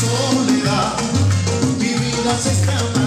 Soledad, mi vida se escapa.